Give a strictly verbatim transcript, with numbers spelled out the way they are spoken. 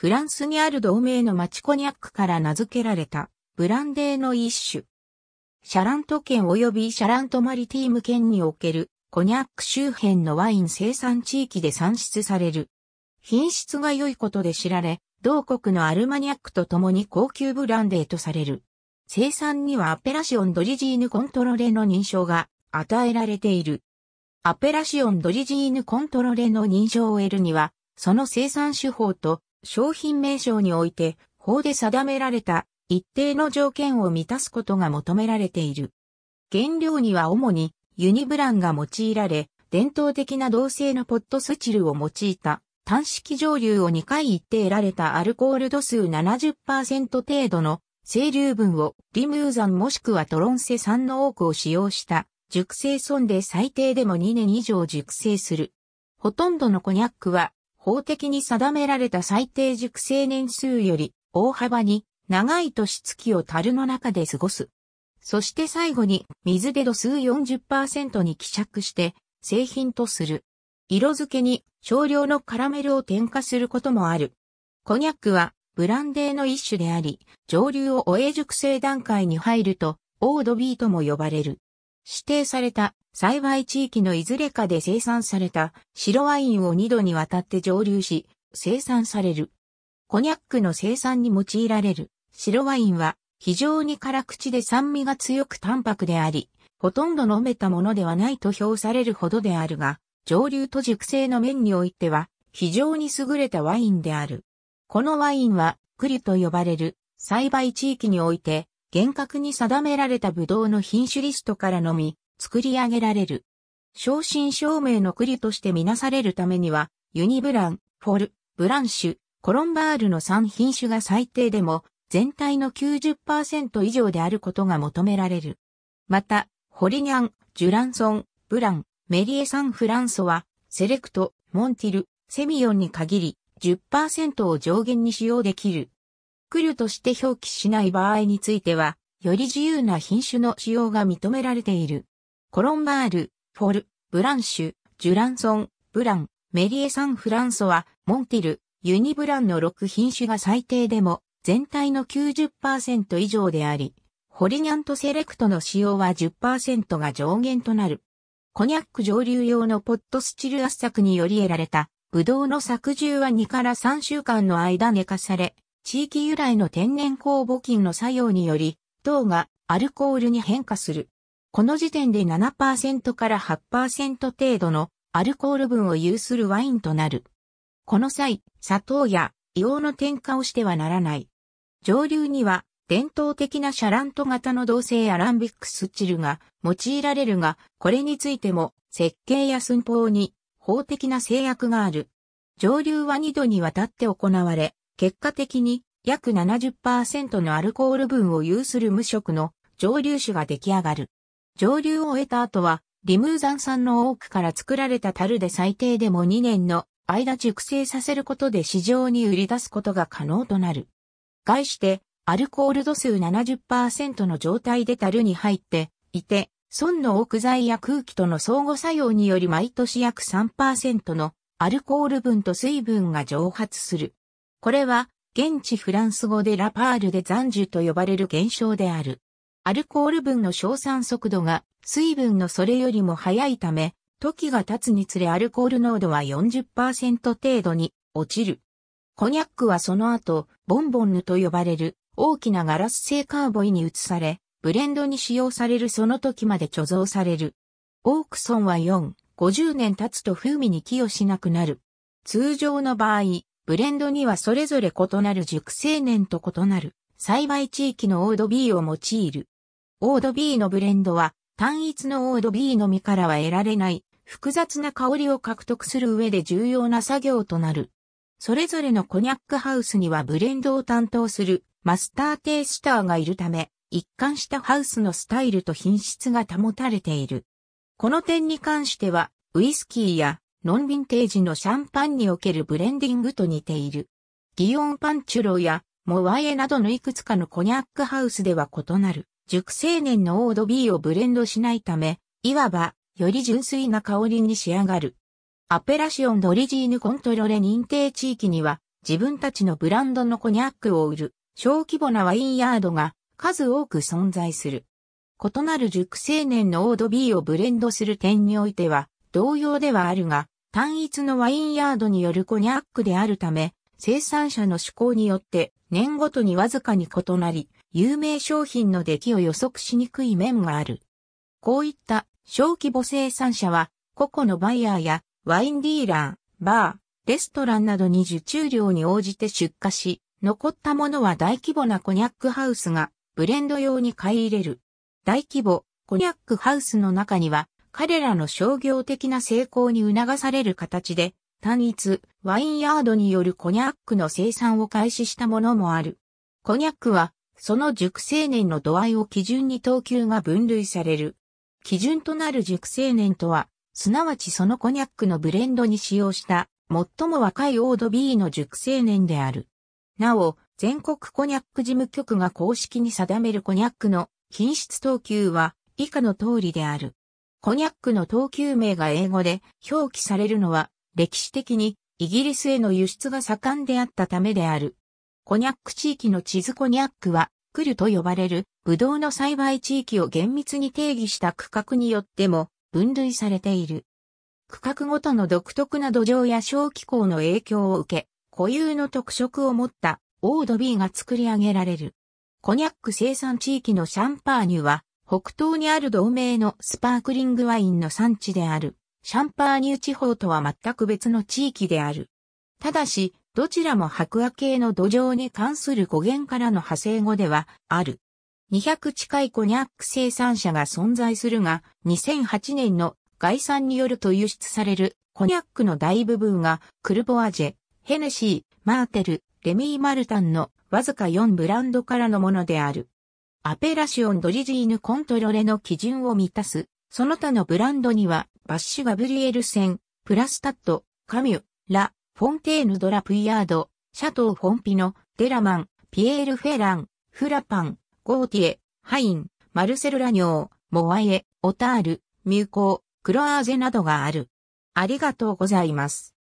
フランスにある同名の町コニャックから名付けられたブランデーの一種。シャラント県及びシャラントマリティーム県におけるコニャック周辺のワイン生産地域で産出される。品質が良いことで知られ、同国のアルマニャックと共に高級ブランデーとされる。生産にはアペラシオン・ドリジーヌ・コントロレの認証が与えられている。アペラシオン・ドリジーヌ・コントロレの認証を得るには、その生産手法と商品名称において法で定められた一定の条件を満たすことが求められている。原料には主にユニブランが用いられ、伝統的な銅製のポットスチルを用いた単式蒸留をにかい一定られたアルコール度数 ななじゅっパーセント 程度の清流分をリムーザンもしくはトロンセ産の多くを使用した熟成損で最低でもにねん以上熟成する。ほとんどのコニャックは法的に定められた最低熟成年数より大幅に長い年月を樽の中で過ごす。そして最後に水で度数 よんじゅっパーセント に希釈して製品とする。色付けに少量のカラメルを添加することもある。コニャックはブランデーの一種であり、蒸留を終え熟成段階に入るとオードビーとも呼ばれる。指定された栽培地域のいずれかで生産された白ワインをにどにわたって蒸留し、生産される。コニャックの生産に用いられる白ワインは非常に辛口で酸味が強く淡白であり、ほとんど飲めたものではないと評されるほどであるが、蒸留と熟成の面においては非常に優れたワインである。このワインはクリュと呼ばれる栽培地域において厳格に定められたブドウの品種リストからのみ、作り上げられる。正真正銘のクリュとしてみなされるためには、ユニブラン、フォル、ブランシュ、コロンバールのさん品種が最低でも全体の きゅうじゅっパーセント 以上であることが求められる。また、ホリニャン、ジュランソン、ブラン、メリエサンフランソは、セレクト、モンティル、セミヨンに限り じゅっパーセント を上限に使用できる。クリュとして表記しない場合については、より自由な品種の使用が認められている。コロンバール、フォル、ブランシュ、ジュランソン、ブラン、メリエサンフランソは、モンティル、ユニブランのろく品種が最低でも全体の きゅうじゅっパーセント 以上であり、ホリニャンとセレクトの使用は じゅっパーセント が上限となる。コニャック蒸留用のポットスチル圧搾により得られた、ブドウの搾汁はにからさんしゅうかんの間寝かされ、地域由来の天然酵母菌の作用により、糖がアルコールに変化する。この時点で ななパーセント から はちパーセント 程度のアルコール分を有するワインとなる。この際、砂糖や硫黄の添加をしてはならない。蒸留には伝統的なシャラント型の銅製アランビックスチルが用いられるが、これについても設計や寸法に法的な制約がある。蒸留はにどにわたって行われ、結果的に約 ななじゅっパーセント のアルコール分を有する無色の蒸留酒が出来上がる。蒸留を終えた後は、リムーザン産のオークから作られた樽で最低でもにねんの間熟成させることで市場に売り出すことが可能となる。概して、アルコール度数 ななじゅっパーセント の状態で樽に入っていて、損のオーク材や空気との相互作用により毎年約 さんパーセント のアルコール分と水分が蒸発する。これは、現地フランス語でラパールで残酒と呼ばれる現象である。アルコール分の消散速度が水分のそれよりも速いため、時が経つにつれアルコール濃度は よんじゅっパーセント 程度に落ちる。コニャックはその後、ボンボンヌと呼ばれる大きなガラス製カーボイに移され、ブレンドに使用されるその時まで貯蔵される。オーク損はよん、ごじゅうねん経つと風味に寄与しなくなる。通常の場合、ブレンドにはそれぞれ異なる熟成年と異なる栽培地域のオードビーを用いる。オードビーのブレンドは単一のオードビーのみからは得られない複雑な香りを獲得する上で重要な作業となる。それぞれのコニャックハウスにはブレンドを担当するマスターテイスターがいるため、一貫したハウスのスタイルと品質が保たれている。この点に関してはウイスキーやノンヴィンテージのシャンパンにおけるブレンディングと似ている。ギヨンパンチュロやモワエなどのいくつかのコニャックハウスでは異なる。熟成年のオードビーをブレンドしないため、いわば、より純粋な香りに仕上がる。アペラシオン・ドリジーヌ・コントロレ認定地域には、自分たちのブランドのコニャックを売る小規模なワインヤードが数多く存在する。異なる熟成年のオード B をブレンドする点においては同様ではあるが、単一のワインヤードによるコニャックであるため、生産者の趣向によって年ごとにわずかに異なり、有名商品の出来を予測しにくい面がある。こういった小規模生産者は、個々のバイヤーやワインディーラー、バー、レストランなどに受注量に応じて出荷し、残ったものは大規模なコニャックハウスがブレンド用に買い入れる。大規模コニャックハウスの中には、彼らの商業的な成功に促される形で、単一ワインヤードによるコニャックの生産を開始したものもある。コニャックは、その熟成年の度合いを基準に等級が分類される。基準となる熟成年とは、すなわちそのコニャックのブレンドに使用した、最も若いオード B の熟成年である。なお、全国コニャック事務局が公式に定めるコニャックの品質等級は、以下の通りである。コニャックの等級名が英語で表記されるのは、歴史的にイギリスへの輸出が盛んであったためである。コニャック地域の地図コニャックは、クルと呼ばれる、ブドウの栽培地域を厳密に定義した区画によっても分類されている。区画ごとの独特な土壌や小気候の影響を受け、固有の特色を持ったオード B が作り上げられる。コニャック生産地域のシャンパーニュは、北東にある同名のスパークリングワインの産地である、シャンパーニュ地方とは全く別の地域である。ただし、どちらも白亜系の土壌に関する語源からの派生語ではある。にひゃく近いコニャック生産者が存在するが、にせんはちねんの概算によると輸出されるコニャックの大部分が、クルボアジェ、ヘネシー、マーテル、レミー・マルタンのわずかよんブランドからのものである。アペラシオン・ドリジーヌ・コントロレの基準を満たす、その他のブランドには、バッシュ・ガブリエルセン、プラスタッド、カミュ、ラ・フォンテーヌ・ドラ・プイヤード、シャトー・フォンピノ、デラマン、ピエール・フェラン、フラパン、ゴーティエ、ハイン、マルセル・ラニョー、モワイエ、オタール、ミュコー、クロアーゼなどがある。ありがとうございます。